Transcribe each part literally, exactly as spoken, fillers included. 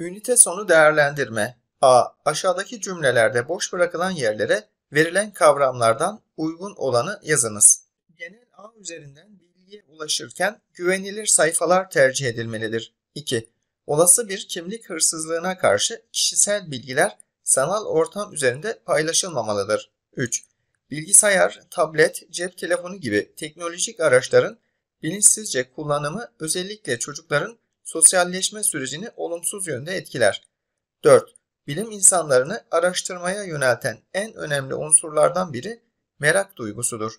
Ünite sonu değerlendirme. A. Aşağıdaki cümlelerde boş bırakılan yerlere verilen kavramlardan uygun olanı yazınız. Genel ağ üzerinden bilgiye ulaşırken güvenilir sayfalar tercih edilmelidir. iki. Olası bir kimlik hırsızlığına karşı kişisel bilgiler sanal ortam üzerinde paylaşılmamalıdır. üç. Bilgisayar, tablet, cep telefonu gibi teknolojik araçların bilinçsizce kullanımı özellikle çocukların sosyalleşme sürecini olumsuz yönde etkiler. dört. Bilim insanlarını araştırmaya yönelten en önemli unsurlardan biri merak duygusudur.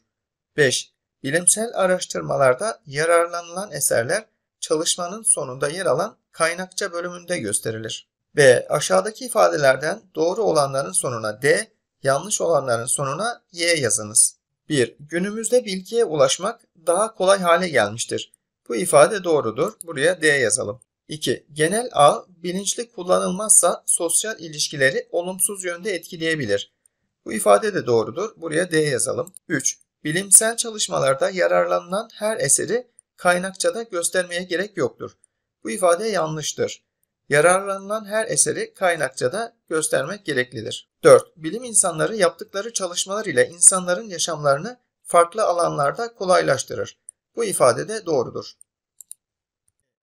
beş. Bilimsel araştırmalarda yararlanılan eserler çalışmanın sonunda yer alan kaynakça bölümünde gösterilir. B. Aşağıdaki ifadelerden doğru olanların sonuna D, yanlış olanların sonuna Y yazınız. bir. Günümüzde bilgiye ulaşmak daha kolay hale gelmiştir. Bu ifade doğrudur. Buraya D yazalım. iki. Genel ağ bilinçli kullanılmazsa sosyal ilişkileri olumsuz yönde etkileyebilir. Bu ifade de doğrudur. Buraya D yazalım. üç. Bilimsel çalışmalarda yararlanılan her eseri kaynakçada göstermeye gerek yoktur. Bu ifade yanlıştır. Yararlanılan her eseri kaynakçada göstermek gereklidir. dört. Bilim insanları yaptıkları çalışmalar ile insanların yaşamlarını farklı alanlarda kolaylaştırır. Bu ifade de doğrudur.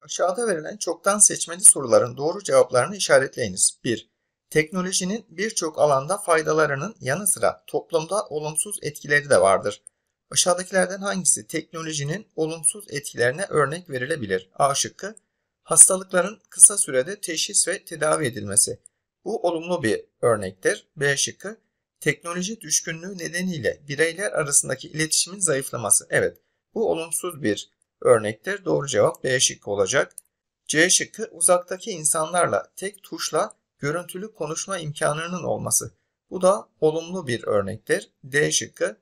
Aşağıda verilen çoktan seçmeli soruların doğru cevaplarını işaretleyiniz. bir. Teknolojinin birçok alanda faydalarının yanı sıra toplumda olumsuz etkileri de vardır. Aşağıdakilerden hangisi teknolojinin olumsuz etkilerine örnek verilebilir? A şıkkı. Hastalıkların kısa sürede teşhis ve tedavi edilmesi. Bu olumlu bir örnektir. B şıkkı. Teknoloji düşkünlüğü nedeniyle bireyler arasındaki iletişimin zayıflaması. Evet, bu olumsuz bir örnektir. Doğru cevap B şıkkı olacak. C şıkkı. Uzaktaki insanlarla tek tuşla görüntülü konuşma imkanının olması. Bu da olumlu bir örnektir. D şıkkı.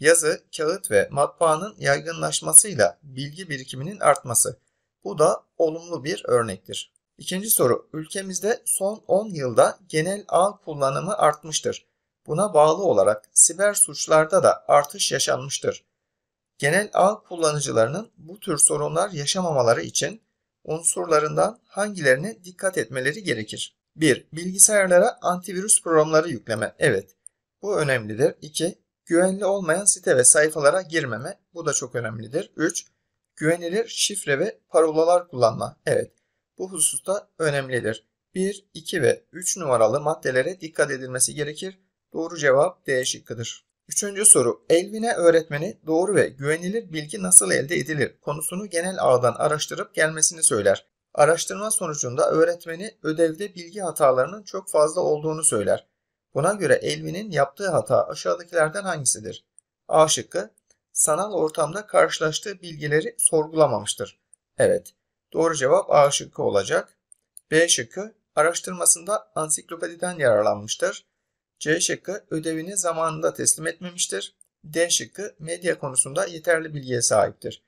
Yazı, kağıt ve matbaanın yaygınlaşmasıyla bilgi birikiminin artması. Bu da olumlu bir örnektir. İkinci soru. Ülkemizde son on yılda genel ağ kullanımı artmıştır. Buna bağlı olarak siber suçlarda da artış yaşanmıştır. Genel ağ kullanıcılarının bu tür sorunlar yaşamamaları için unsurlarından hangilerine dikkat etmeleri gerekir? bir. Bilgisayarlara antivirüs programları yükleme. Evet, bu önemlidir. iki. Güvenli olmayan site ve sayfalara girmeme. Bu da çok önemlidir. üç. Güvenilir şifre ve parolalar kullanma. Evet, bu hususta önemlidir. bir, iki ve üç numaralı maddelere dikkat edilmesi gerekir. Doğru cevap D şıkkıdır. Üçüncü soru. Elvine öğretmeni doğru ve güvenilir bilgi nasıl elde edilir konusunu genel ağdan araştırıp gelmesini söyler. Araştırma sonucunda öğretmeni ödevde bilgi hatalarının çok fazla olduğunu söyler. Buna göre Elvin'in yaptığı hata aşağıdakilerden hangisidir? A şıkkı. Sanal ortamda karşılaştığı bilgileri sorgulamamıştır. Evet, doğru cevap A şıkkı olacak. B şıkkı. Araştırmasında ansiklopediden yararlanmıştır. C şıkkı. Ödevini zamanında teslim etmemiştir. D şıkkı. Medya konusunda yeterli bilgiye sahiptir.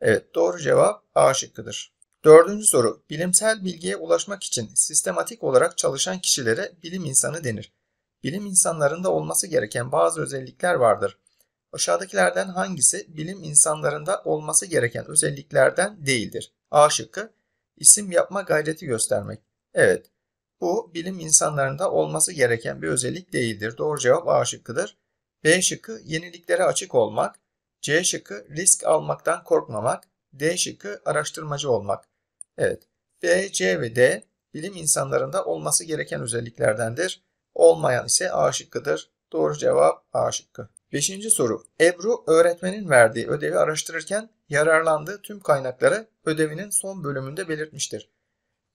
Evet, doğru cevap A şıkkıdır. Dördüncü soru. Bilimsel bilgiye ulaşmak için sistematik olarak çalışan kişilere bilim insanı denir. Bilim insanlarında olması gereken bazı özellikler vardır. Aşağıdakilerden hangisi bilim insanlarında olması gereken özelliklerden değildir? A şıkkı. İsim yapma gayreti göstermek. Evet, bu bilim insanlarında olması gereken bir özellik değildir. Doğru cevap A şıkkıdır. B şıkkı. Yeniliklere açık olmak. C şıkkı. Risk almaktan korkmamak. D şıkkı. Araştırmacı olmak. Evet, B, C ve D bilim insanlarında olması gereken özelliklerdendir. Olmayan ise A şıkkıdır. Doğru cevap A şıkkı. Beşinci soru. Ebru öğretmenin verdiği ödevi araştırırken yararlandığı tüm kaynakları ödevinin son bölümünde belirtmiştir.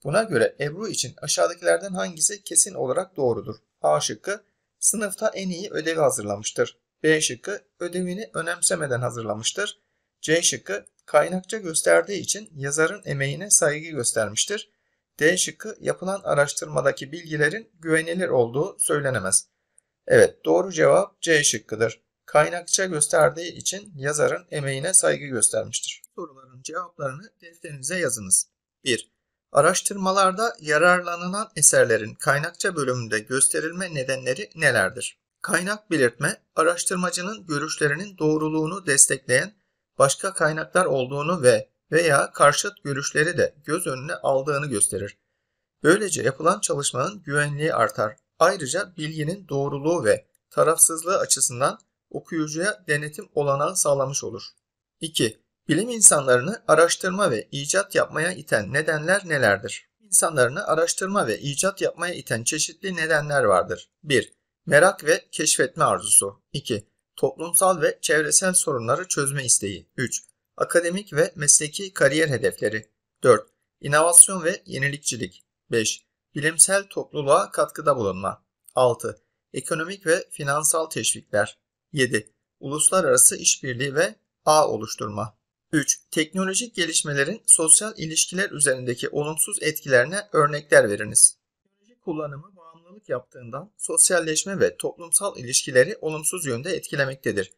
Buna göre Ebru için aşağıdakilerden hangisi kesin olarak doğrudur? A şıkkı. Sınıfta en iyi ödevi hazırlamıştır. B şıkkı. Ödevini önemsemeden hazırlamıştır. C şıkkı. Kaynakça gösterdiği için yazarın emeğine saygı göstermiştir. D şıkkı. Yapılan araştırmadaki bilgilerin güvenilir olduğu söylenemez. Evet, doğru cevap C şıkkıdır. Kaynakça gösterdiği için yazarın emeğine saygı göstermiştir. Soruların cevaplarını defterinize yazınız. bir. Araştırmalarda yararlanılan eserlerin kaynakça bölümünde gösterilme nedenleri nelerdir? Kaynak belirtme, araştırmacının görüşlerinin doğruluğunu destekleyen başka kaynaklar olduğunu ve veya karşıt görüşleri de göz önüne aldığını gösterir. Böylece yapılan çalışmanın güvenliği artar. Ayrıca bilginin doğruluğu ve tarafsızlığı açısından okuyucuya denetim olanağı sağlamış olur. iki. Bilim insanlarını araştırma ve icat yapmaya iten nedenler nelerdir? İnsanlarını araştırma ve icat yapmaya iten çeşitli nedenler vardır. bir. Merak ve keşfetme arzusu. iki. Toplumsal ve çevresel sorunları çözme isteği. üç. Akademik ve mesleki kariyer hedefleri. dört. İnovasyon ve yenilikçilik. beş. Bilimsel topluluğa katkıda bulunma. altı. Ekonomik ve finansal teşvikler. yedi. Uluslararası işbirliği ve ağ oluşturma. üç. Teknolojik gelişmelerin sosyal ilişkiler üzerindeki olumsuz etkilerine örnekler veriniz. Teknoloji kullanımı bağımlılık yaptığından sosyalleşme ve toplumsal ilişkileri olumsuz yönde etkilemektedir.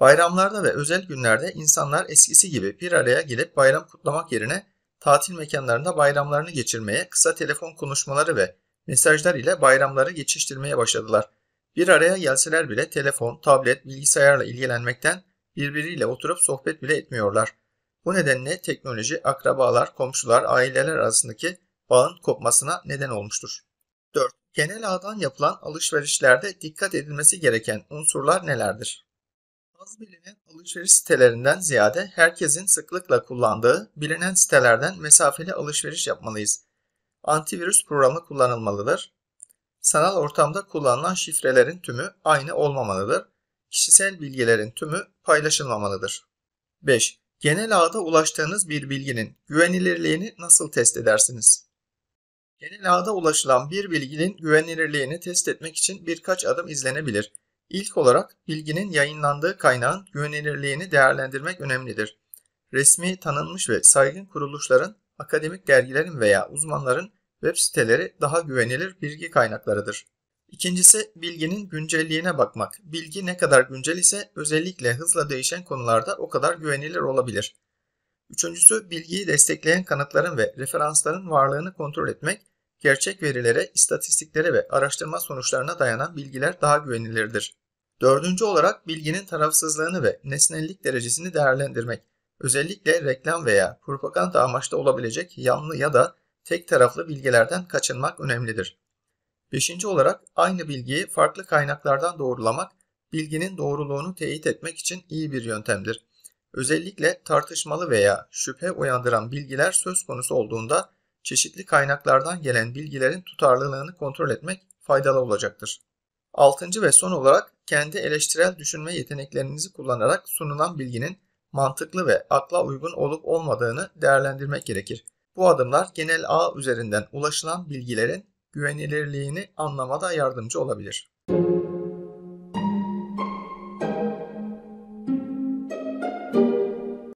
Bayramlarda ve özel günlerde insanlar eskisi gibi bir araya gelip bayram kutlamak yerine tatil mekanlarında bayramlarını geçirmeye, kısa telefon konuşmaları ve mesajlar ile bayramları geçiştirmeye başladılar. Bir araya gelseler bile telefon, tablet, bilgisayarla ilgilenmekten birbiriyle oturup sohbet bile etmiyorlar. Bu nedenle teknoloji akrabalar, komşular, aileler arasındaki bağın kopmasına neden olmuştur. dört. Genel ağdan yapılan alışverişlerde dikkat edilmesi gereken unsurlar nelerdir? Az bilinen alışveriş sitelerinden ziyade herkesin sıklıkla kullandığı bilinen sitelerden mesafeli alışveriş yapmalıyız. Antivirüs programı kullanılmalıdır. Sanal ortamda kullanılan şifrelerin tümü aynı olmamalıdır. Kişisel bilgilerin tümü paylaşılmamalıdır. beş. Genel ağda ulaştığınız bir bilginin güvenilirliğini nasıl test edersiniz? Genel ağda ulaşılan bir bilginin güvenilirliğini test etmek için birkaç adım izlenebilir. İlk olarak bilginin yayınlandığı kaynağın güvenilirliğini değerlendirmek önemlidir. Resmi, tanınmış ve saygın kuruluşların, akademik dergilerin veya uzmanların web siteleri daha güvenilir bilgi kaynaklarıdır. İkincisi, bilginin güncelliğine bakmak. Bilgi ne kadar güncel ise özellikle hızla değişen konularda o kadar güvenilir olabilir. Üçüncüsü, bilgiyi destekleyen kanıtların ve referansların varlığını kontrol etmek. Gerçek verilere, istatistiklere ve araştırma sonuçlarına dayanan bilgiler daha güvenilirdir. Dördüncü olarak bilginin tarafsızlığını ve nesnellik derecesini değerlendirmek. Özellikle reklam veya propaganda amaçlı olabilecek yanlı ya da tek taraflı bilgilerden kaçınmak önemlidir. Beşinci olarak aynı bilgiyi farklı kaynaklardan doğrulamak, bilginin doğruluğunu teyit etmek için iyi bir yöntemdir. Özellikle tartışmalı veya şüphe uyandıran bilgiler söz konusu olduğunda, çeşitli kaynaklardan gelen bilgilerin tutarlılığını kontrol etmek faydalı olacaktır. Altıncı ve son olarak kendi eleştirel düşünme yeteneklerinizi kullanarak sunulan bilginin mantıklı ve akla uygun olup olmadığını değerlendirmek gerekir. Bu adımlar genel ağ üzerinden ulaşılan bilgilerin güvenilirliğini anlamada yardımcı olabilir.